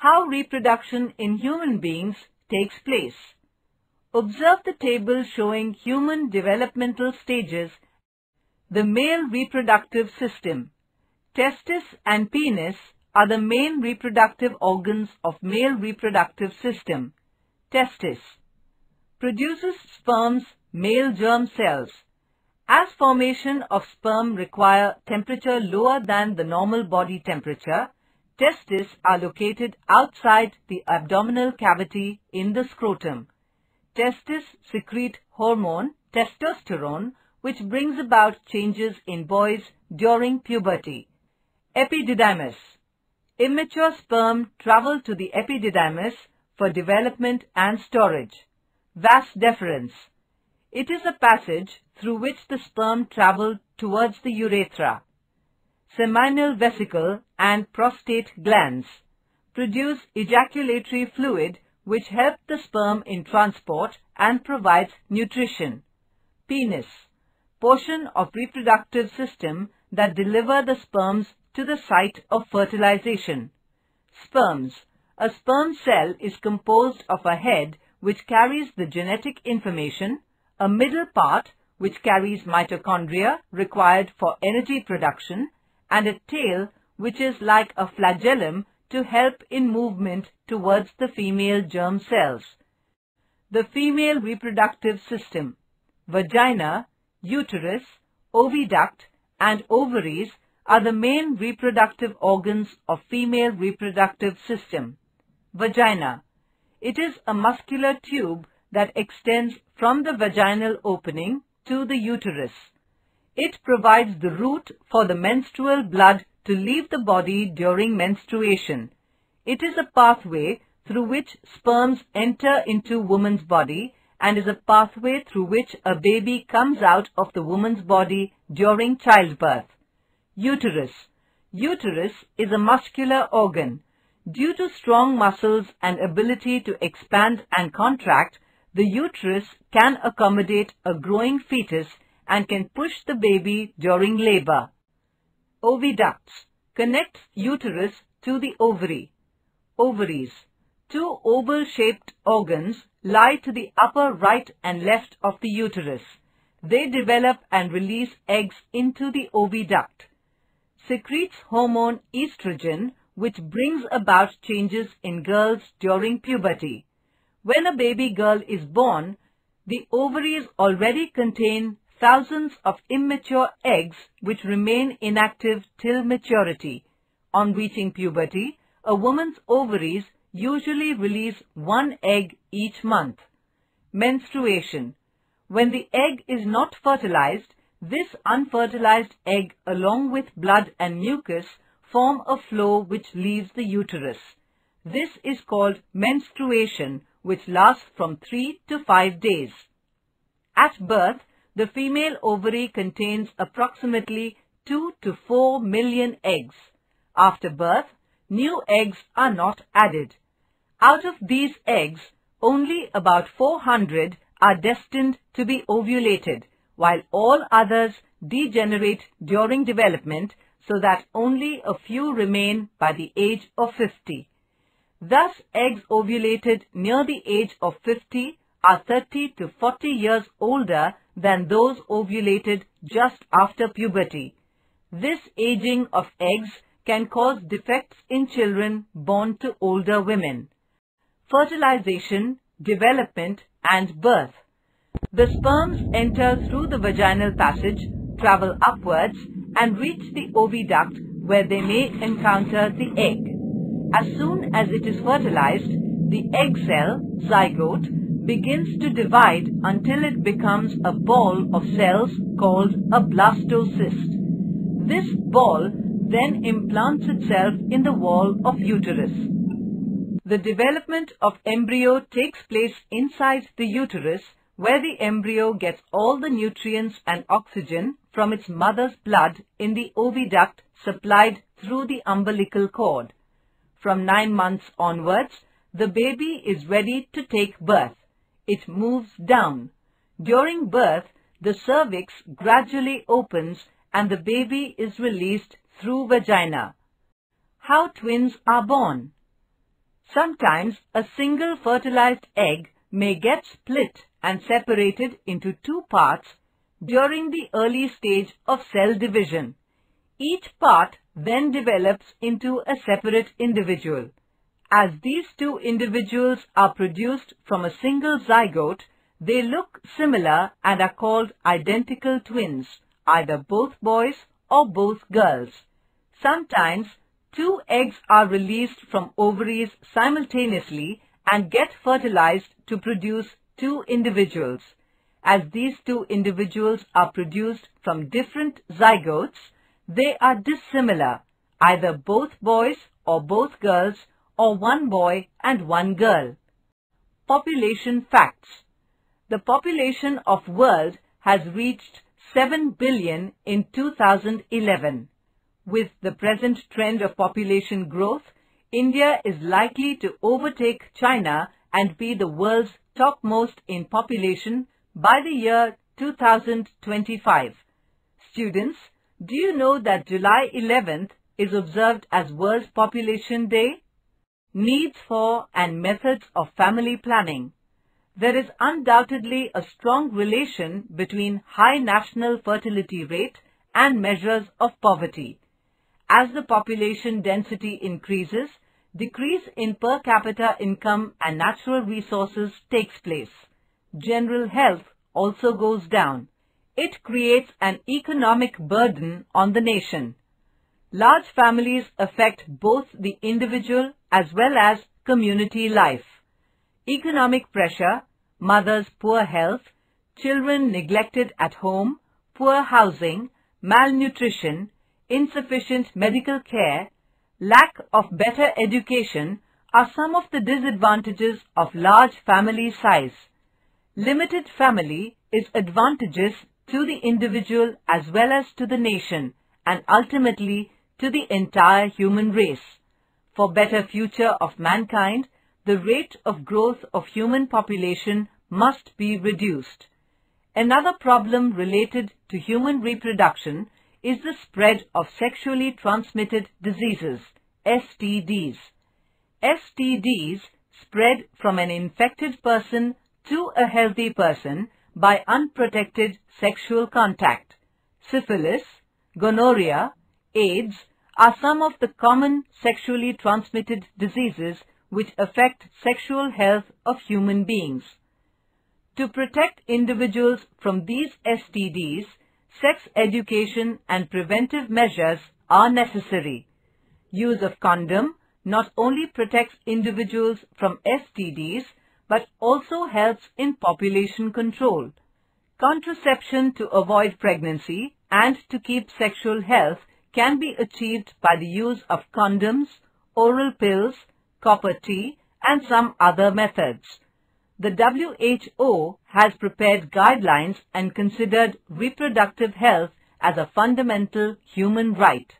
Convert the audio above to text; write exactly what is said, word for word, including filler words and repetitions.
how reproduction in human beings takes place. Observe the table showing human developmental stages, the male reproductive system. Testis and penis are the main reproductive organs of male reproductive system. Testis produces sperm's male germ cells. As formation of sperm require temperature lower than the normal body temperature, testes are located outside the abdominal cavity in the scrotum. Testes secrete hormone, testosterone, which brings about changes in boys during puberty. Epididymis. Immature sperm travel to the epididymis for development and storage. Vas deferens. It is a passage through which the sperm travel towards the urethra. Seminal vesicle and prostate glands produce ejaculatory fluid which help the sperm in transport and provides nutrition. Penis, portion of reproductive system that deliver the sperms to the site of fertilization. Sperms, a sperm cell is composed of a head which carries the genetic information, a middle part which carries mitochondria required for energy production, and a tail which is like a flagellum to help in movement towards the female germ cells. The female reproductive system, vagina, uterus, oviduct and ovaries are the main reproductive organs of female reproductive system. Vagina. It is a muscular tube that extends from the vaginal opening to the uterus. It provides the route for the menstrual blood to leave the body during menstruation. It is a pathway through which sperms enter into woman's body and is a pathway through which a baby comes out of the woman's body during childbirth. Uterus. Uterus is a muscular organ. Due to strong muscles and ability to expand and contract, the uterus can accommodate a growing fetus and can push the baby during labor. Oviducts connect uterus to the ovary. Ovaries. Two oval-shaped organs lie to the upper right and left of the uterus. They develop and release eggs into the oviduct. Secretes hormone estrogen, which brings about changes in girls during puberty. When a baby girl is born, the ovaries already contain thousands of immature eggs which remain inactive till maturity. On reaching puberty, a woman's ovaries usually release one egg each month. Menstruation. When the egg is not fertilized, this unfertilized egg along with blood and mucus form a flow which leaves the uterus. This is called menstruation, which lasts from three to five days. At birth, the female ovary contains approximately two to four million eggs. After birth, new eggs are not added. Out of these eggs, only about four hundred are destined to be ovulated, while all others degenerate during development so that only a few remain by the age of fifty. Thus, eggs ovulated near the age of fifty are thirty to forty years older than those ovulated just after puberty. This aging of eggs can cause defects in children born to older women. Fertilization, development, and birth. The sperms enter through the vaginal passage, travel upwards, and reach the oviduct where they may encounter the egg. As soon as it is fertilized, the egg cell, zygote, begins to divide until it becomes a ball of cells called a blastocyst. This ball then implants itself in the wall of uterus. The development of embryo takes place inside the uterus, where the embryo gets all the nutrients and oxygen from its mother's blood in the oviduct supplied through the umbilical cord. From nine months onwards, the baby is ready to take birth. It moves down. During birth, the cervix gradually opens and the baby is released through vagina. How twins are born. Sometimes a single fertilized egg may get split and separated into two parts during the early stage of cell division. Each part then develops into a separate individual. As these two individuals are produced from a single zygote, they look similar and are called identical twins, either both boys or both girls. Sometimes two eggs are released from ovaries simultaneously and get fertilized to produce two individuals. As these two individuals are produced from different zygotes, they are dissimilar, either both boys or both girls, or one boy and one girl. Population facts. The population of the world has reached seven billion in two thousand eleven. With the present trend of population growth, India is likely to overtake China and be the world's topmost in population by the year two thousand twenty-five. Students, do you know that July eleventh is observed as World Population Day? Needs for and methods of family planning. There is undoubtedly a strong relation between high national fertility rate and measures of poverty. As the population density increases, decrease in per capita income and natural resources takes place. General health also goes down. It creates an economic burden on the nation. Large families affect both the individual as well as community life. Economic pressure, mothers' poor health, children neglected at home, poor housing, malnutrition, insufficient medical care, lack of better education are some of the disadvantages of large family size. Limited family is advantageous to the individual as well as to the nation and ultimately to the entire human race. For better future of mankind, the rate of growth of human population must be reduced. Another problem related to human reproduction is the spread of sexually transmitted diseases, S T Ds. S T Ds spread from an infected person to a healthy person by unprotected sexual contact. Syphilis, gonorrhea, AIDS are some of the common sexually transmitted diseases which affect sexual health of human beings. To protect individuals from these S T Ds, sex education and preventive measures are necessary. Use of condom not only protects individuals from S T Ds but also helps in population control. Contraception to avoid pregnancy and to keep sexual health can be achieved by the use of condoms, oral pills, copper tea and some other methods. The W H O has prepared guidelines and considered reproductive health as a fundamental human right.